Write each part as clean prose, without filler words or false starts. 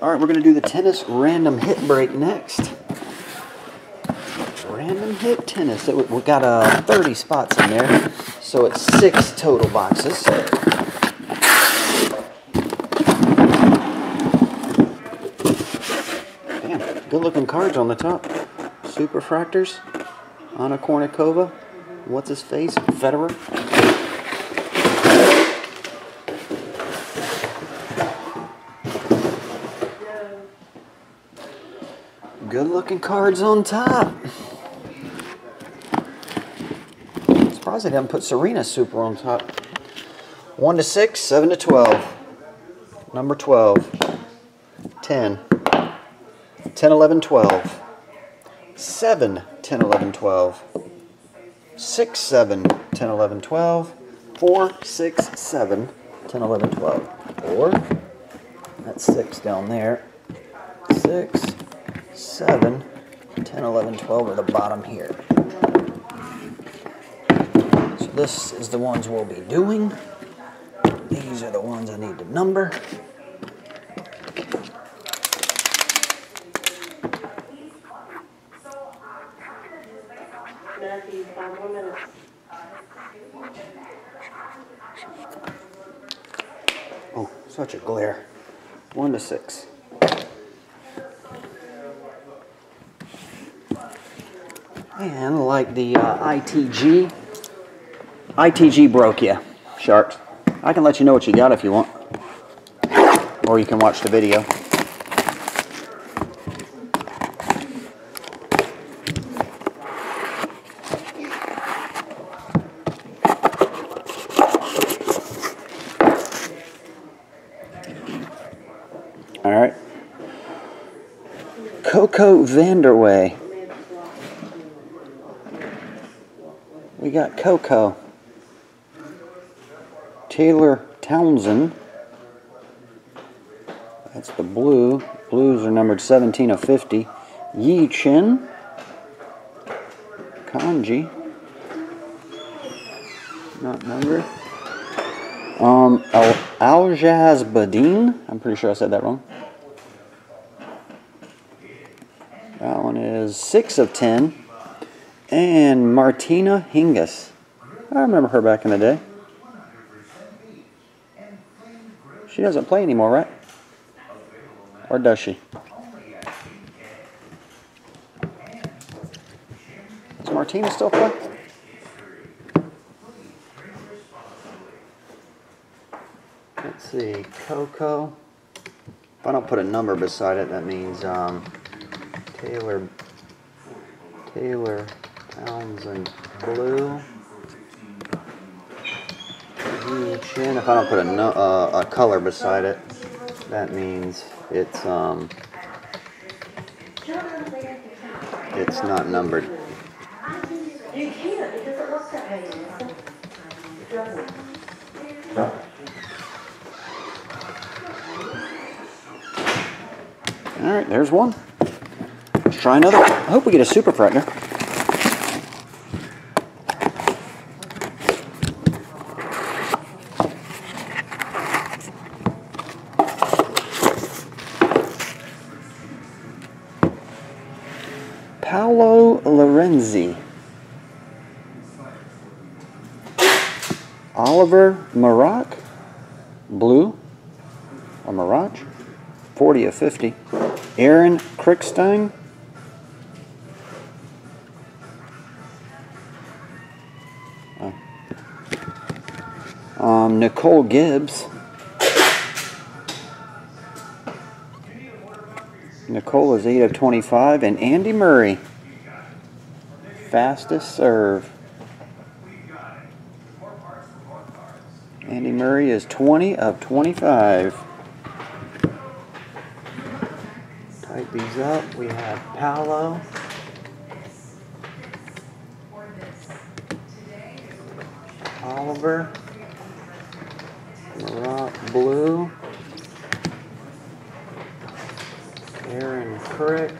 All right, we're going to do the tennis random hit break next. Random hit tennis. We've got 30 spots in there, so it's 6 total boxes. Damn, good-looking cards on the top. Super Fractors, Anna Kournikova, what's-his-face, Federer. Good-looking cards on top. Surprised they haven't put Serena Super on top. 1 to 6, 7 to 12, number 12, 10, 10, 11, 12, 7, 10, 11, 12, 6, 7, 10, 11, 12, 4, 6, 7, 10, 11, 12, or that's 6 down there, 6, 7, 10, 11, 12 are the bottom here. So this is the ones we'll be doing. These are the ones I need to number. Oh, such a glare. 1 to 6. And like the ITG broke you, Sharks. I can let you know what you got if you want. Or you can watch the video. All right. CoCo Vandeweghe. We got CoCo, Taylor Townsend, that's the blue, blues are numbered 17 of 50, Yi Chin, Kanji, not numbered, Aljaz Badin, I'm pretty sure I said that wrong, that one is 6 of 10, and Martina Hingis. I remember her back in the day. She doesn't play anymore, right? Or does she? Does Martina still play? Let's see, CoCo. If I don't put a number beside it, that means Taylor Townsend blue. Yi Chin. If I don't put a color beside it, that means it's not numbered. You can't. It doesn't work that way. It doesn't. All right. There's one. Let's try another. I hope we get a Super Fractor. Oliver Marac, blue, or Marac, 40 of 50. Aaron Krickstein, Nicole Gibbs, Nicole is 8 of 25, and Andy Murray, fastest serve. Andy Murray is 20 of 25. Type these up. We have Paolo. Oliver. Marac blue. Aaron Crick.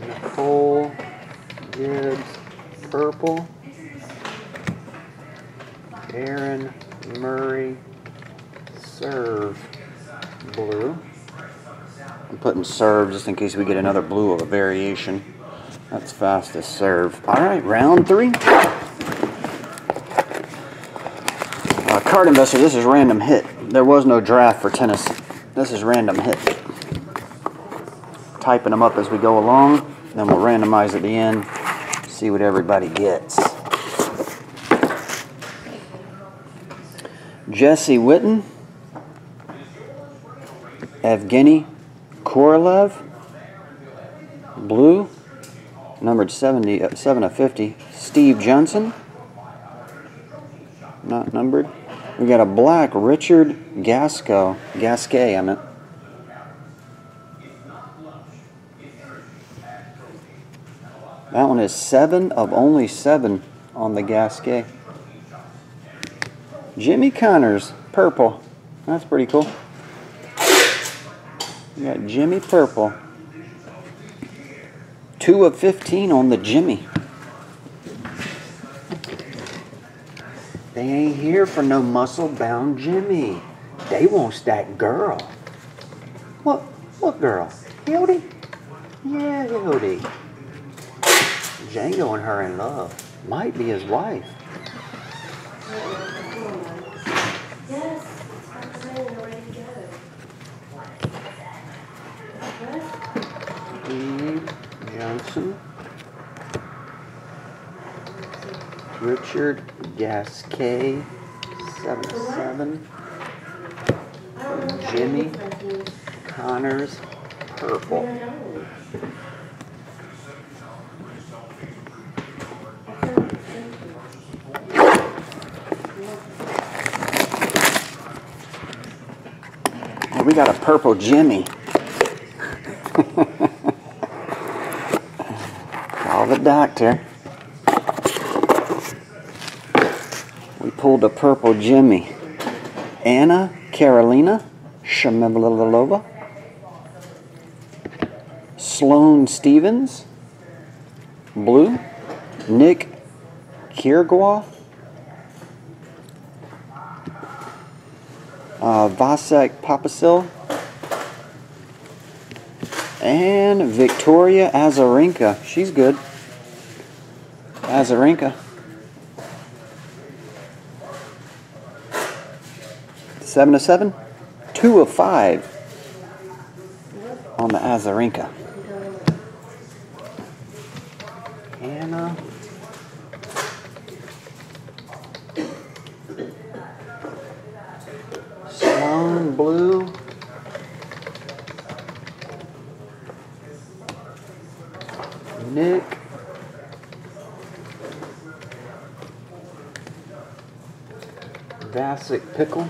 Nicole Gibbs purple. Aaron Murray serve blue. I'm putting serve just in case we get another blue of a variation. That's fastest serve. Alright, round three. Card Investor, this is random hit. There was no draft for tennis. This is random hit. Typing them up as we go along, then we'll randomize at the end, see what everybody gets. Jesse Witten, Evgeny Korolev, blue, numbered 7 of 50, Steve Johnson, not numbered. We got a black Richard Gasquet, I meant. That one is 7 of only 7 on the Gasquet. Jimmy Connors, purple. That's pretty cool. We got Jimmy purple. 2 of 15 on the Jimmy. They ain't here for no muscle-bound Jimmy. They wants that girl. What girl? Hildy? Yeah, Hildy. Django and her in love. Might be his wife. Steve Johnson. Richard Gasquet, 7 of 7. Jimmy Connors, purple. Well, we got a purple Jimmy. Call the doctor. Pulled a purple Jimmy. Anna Carolina Shvedova. Sloane Stephens, blue. Nick Kyrgios. Vasek Pospisil. And Victoria Azarenka. She's good. Azarenka. 7 of 7, 2 of 5 on the Azarenka. Anna Sloane blue. Nick Vasek Pickle.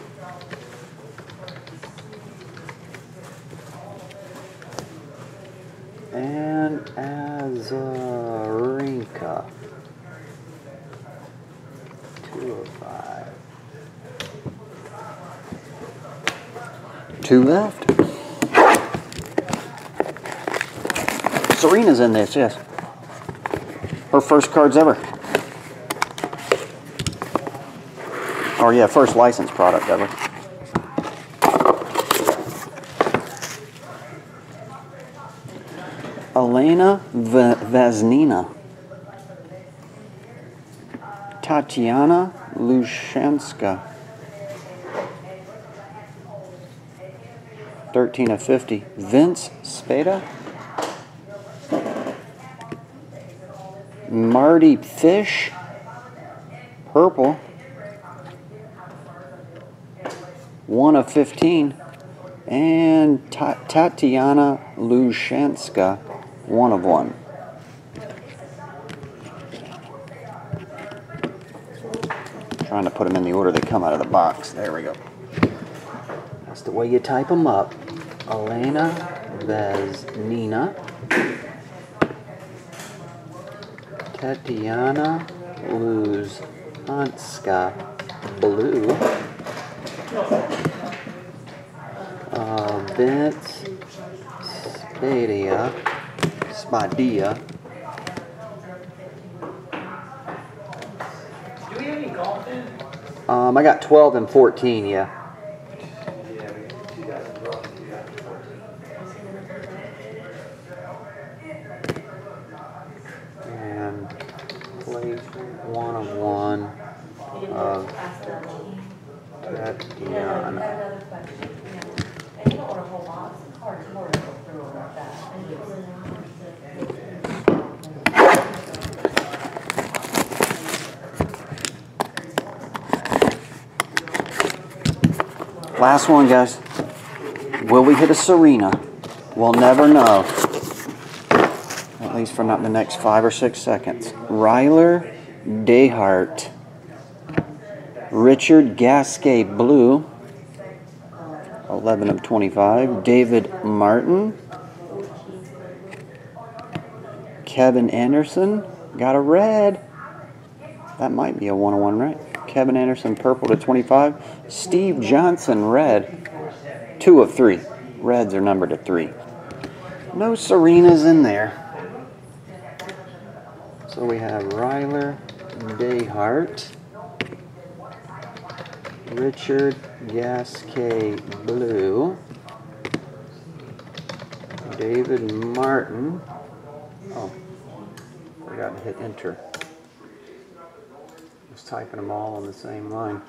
Azarenka, 2 of 5. 2 left. Serena's in this, yes. Her first cards ever. Or yeah, first licensed product ever. Elena Vesnina, Tatiana Luzhanska, 13 of 50, Vince Spadea, Mardy Fish, purple, 1 of 15, and Tatiana Luzhanska, 1 of 1. Trying to put them in the order they come out of the box. There we go. That's the way you type them up. Elena Vesnina, Tatiana Luzhanska, blue, Vince Spadea. I got 12 and 14, yeah. And plate 1 of 1 of Tatiana. Last one, guys. Will we hit a Serena? We'll never know. At least for not the next 5 or 6 seconds. Ryler DeHeart. Richard Gasquet blue. 11 of 25. David Martin. Kevin Anderson. Got a red. That might be a 1-on-1, right? Kevin Anderson purple to 25. Steve Johnson red. 2 of 3. Reds are numbered to 3. No Serenas in there. So we have Ryler DeHeart, Richard Gasquet blue, David Martin. Oh, forgot to hit enter. Just typing them all on the same line.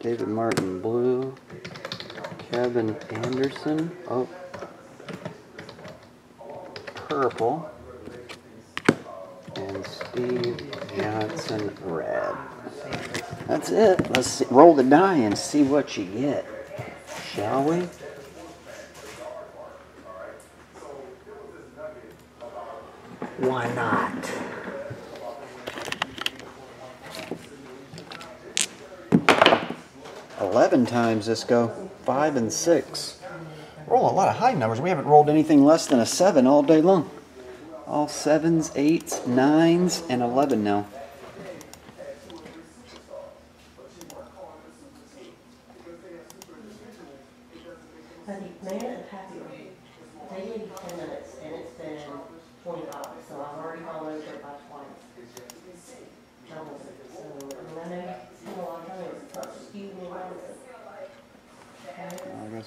David Martin blue, Kevin Anderson, oh, purple, and Steve Johnson red. That's it. Let's see, roll the die and see what you get, shall we? Why not? Times this go 5 and 6. Roll a lot of high numbers. We haven't rolled anything less than a 7 all day long. All 7s, 8s, 9s, and 11 now.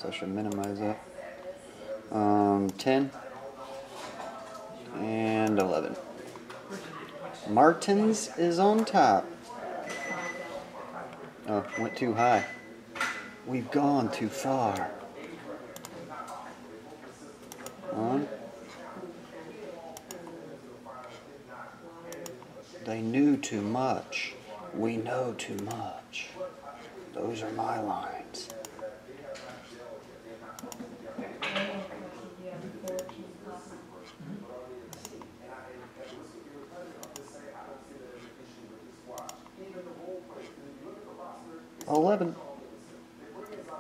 I should minimize that. 10 and 11. Martins is on top. Oh, went too high. We've gone too far. On. They knew too much. We know too much. Those are my lines.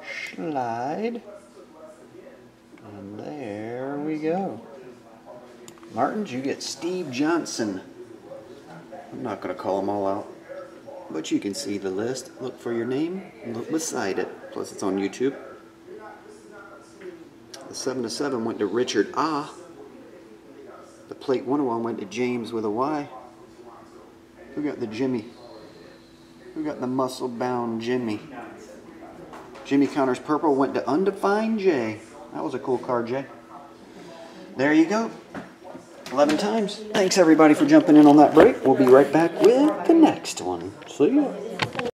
Slide, and there we go. Martins, you get Steve Johnson. I'm not going to call them all out, but you can see the list. Look for your name and look beside it. Plus, it's on YouTube. The 7-7 went to Richard Ah. The plate 1-1 went to James with a Y. Who got the Jimmy? Who got the muscle-bound Jimmy? Jimmy Connors purple went to Undefined J. That was a cool card, Jay. There you go. 11 times. Thanks, everybody, for jumping in on that break. We'll be right back with the next one. See ya.